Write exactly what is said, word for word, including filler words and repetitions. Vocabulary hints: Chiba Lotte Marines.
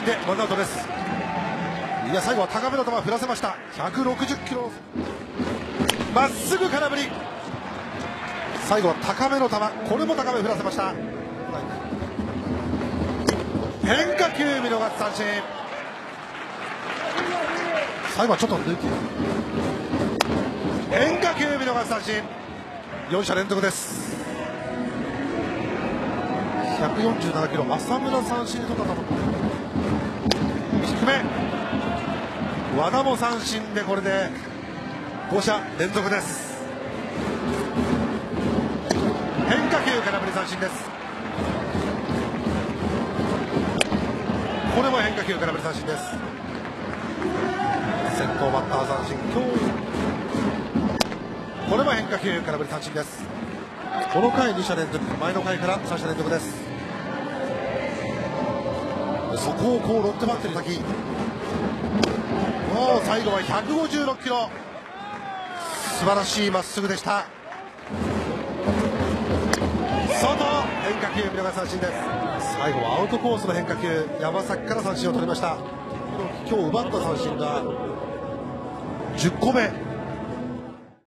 振でワンアウトです。いや、最後は高めの球振らせました。ひゃくろくじゅっキロまっすぐ空振り。最後は高めの球、これも高め振らせました。変化球見逃し三振。最後はちょっと抜き変化球見逃し三振、よん者連続です。ひゃくよんじゅうななキロ、浅村三振とかだと思って低め、和田も三振で、これでご者連続です。変化球空振り三振です。これも変化球空振り三振です。先頭バッター三振、今日これも変化球空振り三振です。この回に者連続、前の回からさん者連続です。そこをこうロッテバッテリー先、もう最後はひゃくごじゅうろくキロ、素晴らしいまっすぐでした。外、変化球見逃し三振です。最後はアウトコースの変化球、山崎から三振を取りました。今日奪った三振がじゅっこめ。